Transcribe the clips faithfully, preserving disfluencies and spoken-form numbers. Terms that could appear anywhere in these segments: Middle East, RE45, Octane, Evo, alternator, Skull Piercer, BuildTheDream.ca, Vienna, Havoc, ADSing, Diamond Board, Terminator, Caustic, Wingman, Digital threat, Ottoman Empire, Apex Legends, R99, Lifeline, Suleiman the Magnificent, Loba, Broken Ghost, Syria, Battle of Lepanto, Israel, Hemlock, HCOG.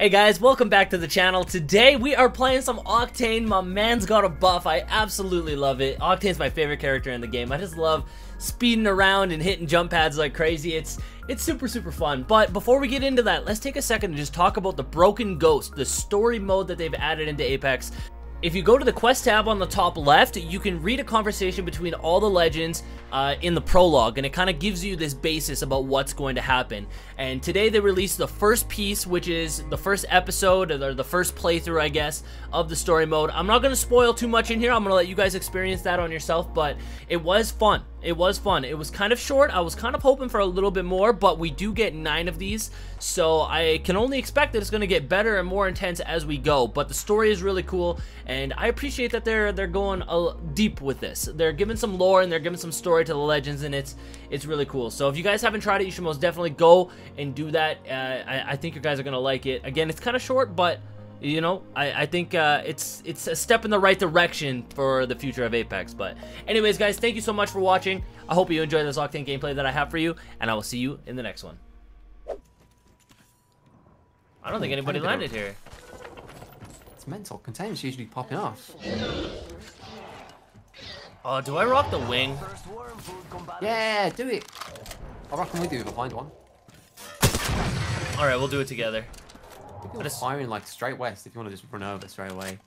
Hey guys, welcome back to the channel. Today we are playing some Octane. My man's got a buff. I absolutely love it. Octane's my favorite character in the game. I just love speeding around and hitting jump pads like crazy. It's it's super, super fun. But before we get into that, let's take a second and just talk about the Broken Ghost, the story mode that they've added into Apex. If you go to the quest tab on the top left, you can read a conversation between all the legends uh, in the prologue, and it kind of gives you this basis about what's going to happen. And today they released the first piece, which is the first episode, or the first playthrough, I guess, of the story mode. I'm not going to spoil too much in here. I'm going to let you guys experience that on yourself, but it was fun. It was fun. It was kind of short. I was kind of hoping for a little bit more, but we do get nine of these, so I can only expect that it's going to get better and more intense as we go. But the story is really cool, and I appreciate that they're they're going uh, deep with this. They're giving some lore and they're giving some story to the legends, and it's it's really cool. So if you guys haven't tried it, you should most definitely go and do that. Uh, I, I think you guys are going to like it. Again, it's kind of short, but you know, I, I think uh, it's it's a step in the right direction for the future of Apex. But anyways, guys, thank you so much for watching. I hope you enjoyed this Octane gameplay that I have for you, and I will see you in the next one. I don't think anybody landed here. It's mental. Containers usually popping off. Oh, do I rock the wing? Yeah, do it. I'll rock them with you if I find one. All right, we'll do it together. I'm just firing like straight west if you want to just run over straight away.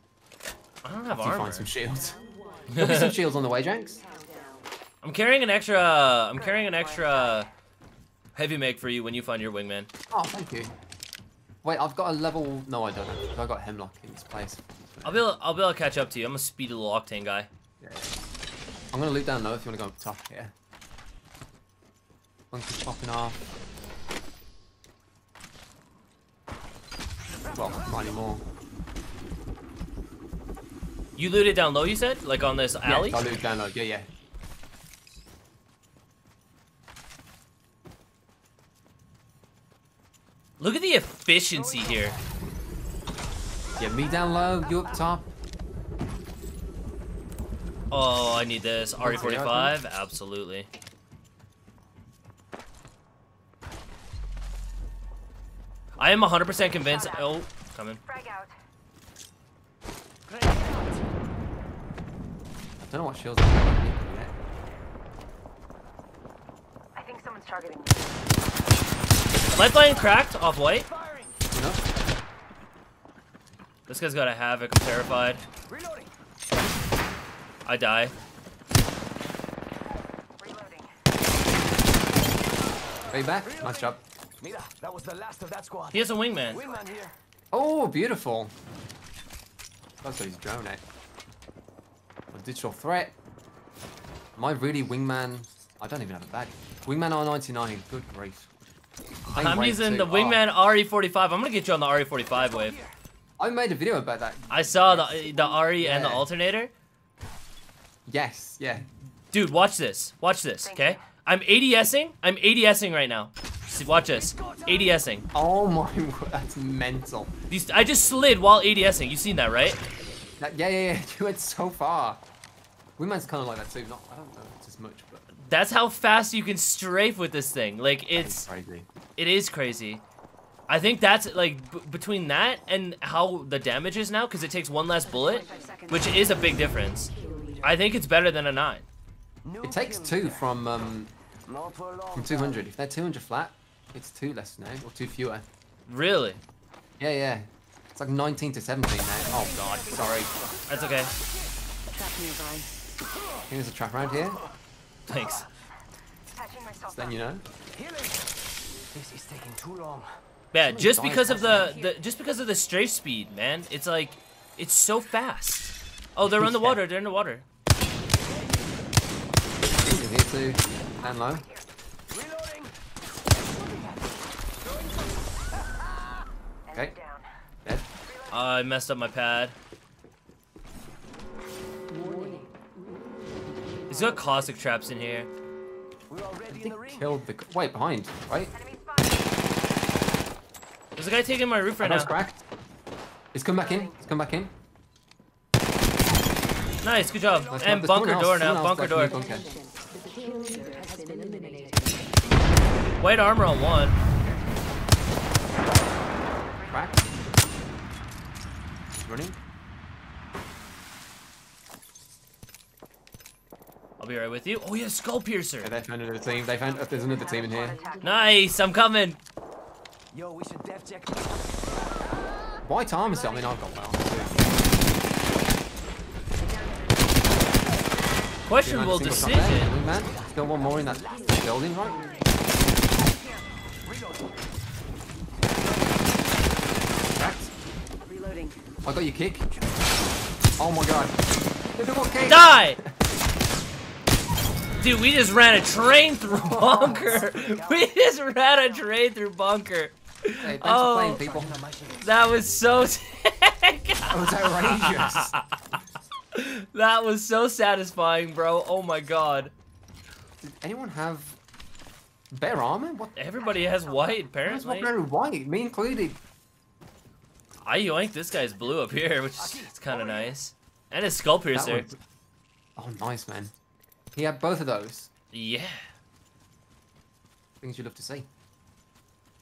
I don't have armor. Find some shields. There'll be some shields on the way, Jenks. I'm carrying an extra. I'm carrying an extra heavy mag for you when you find your wingman. Oh, thank you. Wait, I've got a level. No, I don't. I've got Hemlock in this place. I'll be able. I'll be able to catch up to you. I'm a speedy little Octane guy. Yeah. I'm gonna loot down low if you want to go up top here. One's just popping off. Well, not anymore. You looted down low, you said? Like on this alley? Yeah, I looted down low, yeah, yeah. Look at the efficiency here. Yeah, me down low, you up top. Oh, I need this. R E forty-five, absolutely. I am one hundred percent convinced. Oh, coming. I don't know what shields I'm getting yet. I think someone's targeting me. Lifeline cracked off white. No. This guy's got a Havoc. I'm terrified. Reloading. I die. Reloading. Are you back? Reloading. Nice job. Mira, that was the last of that squad. He has a wingman. Wingman here. Oh, beautiful. That's what he's drone at. A digital threat. Am I really wingman? I don't even have a bag. Wingman R ninety-nine. Good grief. Same I'm using the wingman oh. R E forty-five. I'm going to get you on the R E forty-five wave. I made a video about that. I saw the, the R E yeah. and the alternator. Yes, yeah. Dude, watch this. Watch this, okay? I'm ADSing. I'm ADSing right now. Watch this. ADSing. Oh my word, that's mental. These I just slid while ADSing. You've seen that, right? That, yeah, yeah, yeah. You went so far. Wingman's kind of like that too. Not, I don't know if it's as much, but that's how fast you can strafe with this thing. Like it's crazy. It is crazy. I think that's like b between that and how the damage is now, because it takes one less bullet, which is a big difference. I think it's better than a nine. It takes two from um from two hundred. If they're two hundred flat. It's two less now, or two fewer. Really? Yeah, yeah. It's like nineteen to seventeen now. Oh god, sorry. That's okay. I think there's a trap around here. Thanks. So then you know. This is taking too long. Yeah, just because of the, the just because of the strafe speed, man. It's like, it's so fast. Oh, they're in the water. They're in the water. Here too, and low. Okay. Uh, I messed up my pad. He's got Caustic traps in here. They killed the wait behind, right? There's a guy taking my roof right now. Cracked. He's come back in. He's come back in. Nice, good job. Nice and bunker door now. Bunker door. Bunker. White armor on one. Crack. running. I'll be right with you. Oh yeah, Skull Piercer. Yeah, they found another team. They found uh, there's another team in here. Nice, I'm coming. Yo, we should def check. Why Tom is I mean, I've got well. Questionable decision. Man, still one more in that building, right? Reloading. I got your kick. Oh my god. Die! Dude, we just ran a train through bunker. We just ran a train through bunker. Hey, thanks oh, for playing, people. That was so sick. That was outrageous. That was so satisfying, bro. Oh my god. Did anyone have bear armor? What? Everybody has white, apparently. Everyone's wearing white, me included. I yoinked this guy's blue up here, which is kind of nice. And his Skull Piercer. Was... Oh, nice, man. He had both of those. Yeah. Things you'd love to see.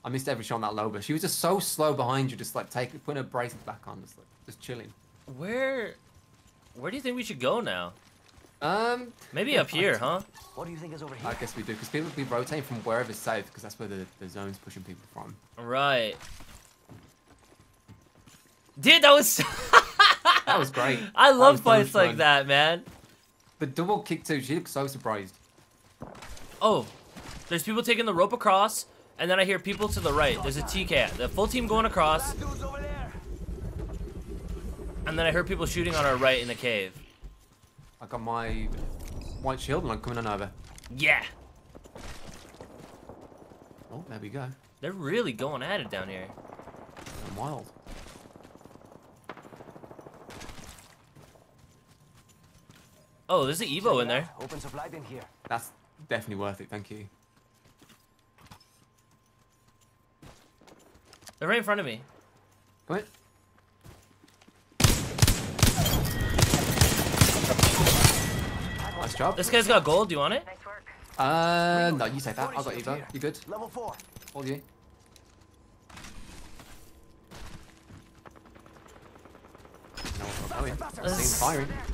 I missed every shot on that Loba. She was just so slow behind you, just like taking, putting her bracelet back on, just like, just chilling. Where, where do you think we should go now? Um, maybe yeah, up here, huh? What do you think is over here? I guess we do, because people be rotating from wherever's safe, because that's where the, the zone's pushing people from. Right. Dude, that was. That was great. I love fights like that, man. The double kick too. She looks so surprised. Oh, there's people taking the rope across. And then I hear people to the right. There's a T-cat. The full team going across. And then I heard people shooting on our right in the cave. I got my white shield and I'm coming on over. Yeah. Oh, there we go. They're really going at it down here. I'm wild. Oh, there's an Evo in there. Open supply bin here. That's definitely worth it. Thank you. They're right in front of me. What? Nice job. This guy's got gold. Do you want it? Nice work. Uh, no, you take that. I got you, though. You good? Level four. All you.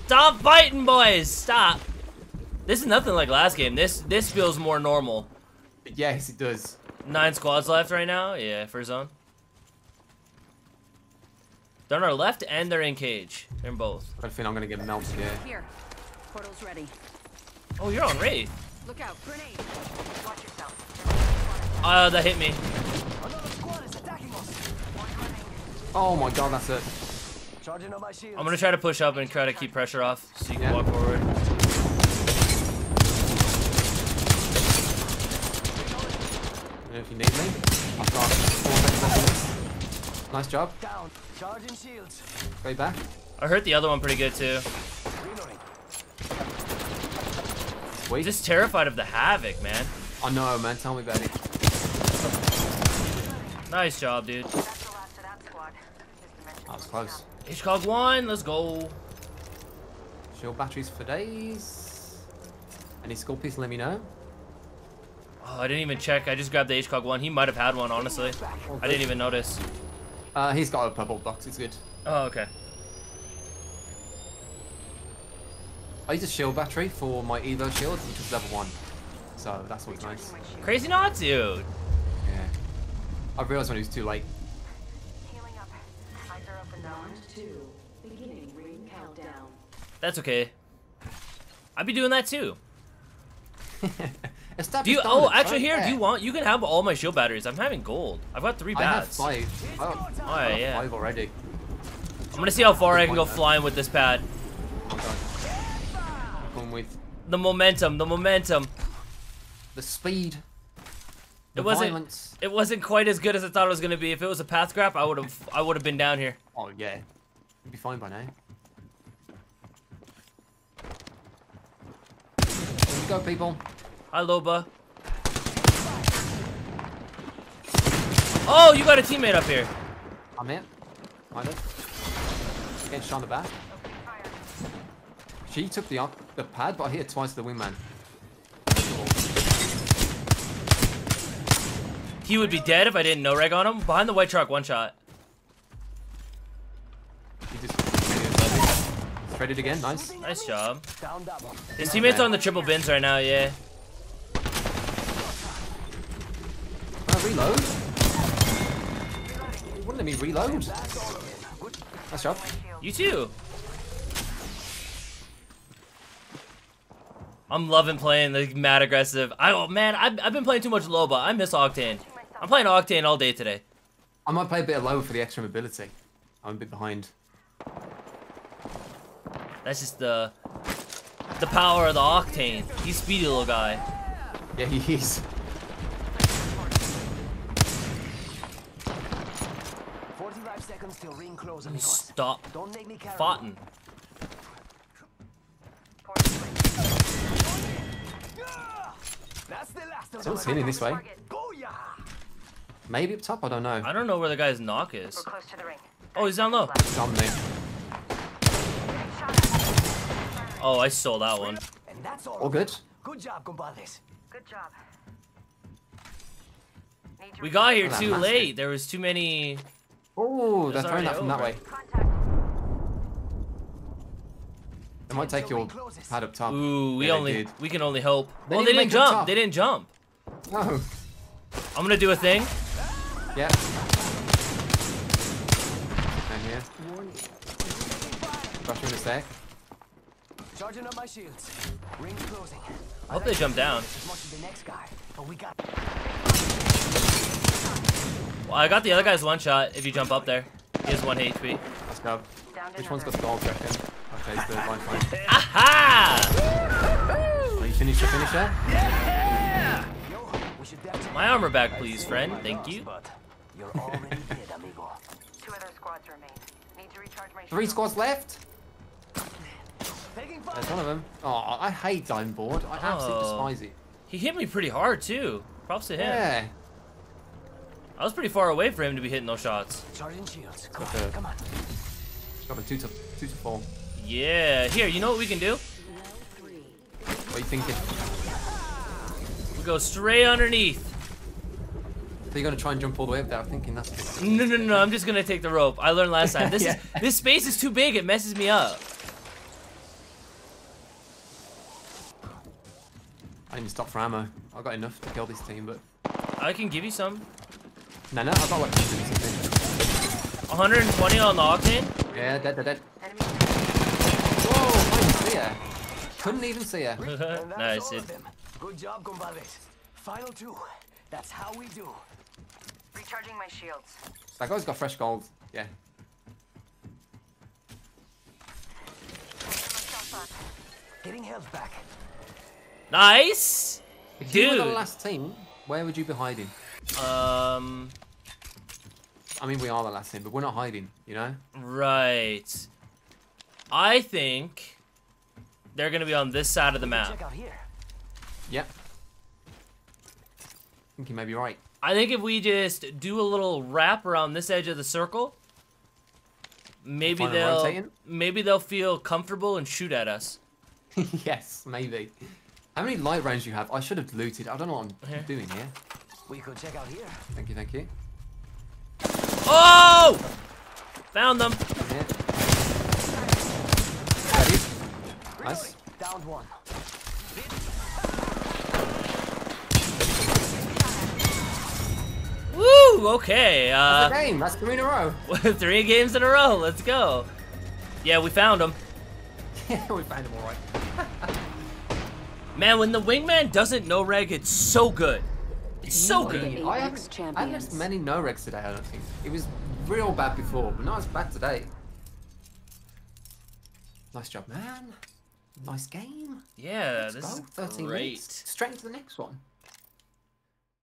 Stop fighting, boys! Stop. This is nothing like last game. This this feels more normal. Yes, it does. Nine squads left right now. Yeah, first zone. They're on our left and they're in cage. They're in both. I think I'm gonna get melted here. Here. Portal's ready. Oh, you're on Wraith. Look out, grenade. Watch yourself. Uh, that hit me. Another squad is attacking us. Oh my god, that's it. Charging on my shield. I'm gonna try to push up and try to keep pressure off so you can yeah. walk forward. If you need me, I've got four seconds. Nice job. Down. Charging shields. Way back. I hurt the other one pretty good too. Wait. Just terrified of the Havoc, man. I know, man. Tell me about it. Nice job, dude. That was close. H C O G one, let's go. Shield batteries for days. Any Skull Piece, let me know. Oh, I didn't even check. I just grabbed the H C O G one. He might have had one, honestly. I didn't even notice. Uh, he's got a purple box. It's good. Oh, okay. I use a shield battery for my Evo shield, which is level one. So that's what's nice. Crazy not, dude. Yeah. I realized when it was too late. That's okay. I'd be doing that too. Do you, oh, actually, here, yeah. do you want? You can have all my shield batteries. I'm having gold. I've got three bats. I have five. Oh, oh I have yeah. five already. I'm gonna see how far Good I can go though. flying with this pad. Oh god. Come with the momentum, the momentum, the speed. The it wasn't. Violence. It wasn't quite as good as I thought it was gonna be. If it was a path grab, I would have. I would have been down here. Oh yeah, you'd be fine by now. Here we go, people. Hi, Loba. Oh, you got a teammate up here. I'm in. I'm in. Getting shot in the back. She took the the pad, but I hit it twice to the wingman. He would be dead if I didn't no reg on him. Behind the white truck, one shot. He just threaded it again. Nice. Nice job. His teammates are on the triple bins right now. Yeah. Uh, reload. Wouldn't let me reload. Nice job. You too. I'm loving playing the mad aggressive. I oh man, I've, I've been playing too much Loba. I miss Octane. I'm playing Octane all day today. I might play a bit of Loba for the extra mobility. I'm a bit behind. That's just the the power of the Octane. He's a speedy little guy. Yeah, he is. forty-five seconds till ring close. Stop. Don't make me carry. Foughten. Still hitting this way. Maybe up top, I don't know. I don't know where the guy's knock is. Oh, he's down low. Something. Oh, I stole that one. All good. Good job, Gombales. Good job. We got here too late. There was too many. Oh, they're throwing that from that way. It might take your pad up top. Ooh, we yeah, only we can only hope. Well, they didn't jump. They didn't jump. No. I'm gonna do a thing. Yeah. And here. Rush in the stack. Charging up my shields. Ring closing. I hope they jump down. Well, I got the other guy's one shot. If you jump up there, he has one H P. Let's go. Which one's got the gold jacket? Okay, so Lifeline. Aha! Are you finished to finish that? Yeah! My armor back, please, friend. Thank you. Three squads left. There's one of them. Oh, I hate Diamond Board. I absolutely oh. despise it. He hit me pretty hard too. Props to him. Yeah. I was pretty far away for him to be hitting those shots. Charging shields. Come on, come on. Got a two to two to four. Yeah, here, you know what we can do? What are you thinking? We go straight underneath. So you're gonna try and jump all the way up there, I'm thinking that's good. No, no, no, I'm just gonna take the rope. I learned last time. This yeah. is this space is too big, it messes me up. I didn't stop for ammo. I got enough to kill this team, but I can give you some. No, no, I've got like one hundred twenty on the Octane? Yeah, dead, dead, dead. Whoa, I didn't see her. Couldn't even see her. Nice, it. Good job, Gombales. Final two. That's how we do. Recharging my shields. That guy's got fresh gold. Yeah. Getting health back. Nice. If Dude. you were the last team, where would you be hiding? Um. I mean, we are the last team, but we're not hiding, you know? Right. I think they're going to be on this side of the map. Yep. I think you may be right. I think if we just do a little wrap around this edge of the circle, maybe they'll maybe they'll feel comfortable and shoot at us. Yes, maybe. How many light rounds do you have? I should have looted. I don't know what I'm here. doing here. We could check out here. Thank you, thank you. Oh! Found them. Yeah. Nice. Down one. Woo! Okay. Uh, That's a game. That's three in a row. Three games in a row. Let's go. Yeah, we found them. Yeah, we found them all right. Man, when the wingman doesn't no reg, it's so good. It's so good. I haven't, I haven't had many no-regs today, I don't think. It was real bad before, but not as bad today. Nice job, man. Nice game. Yeah, Let's this go. is thirteen great. Minutes. Straight into the next one.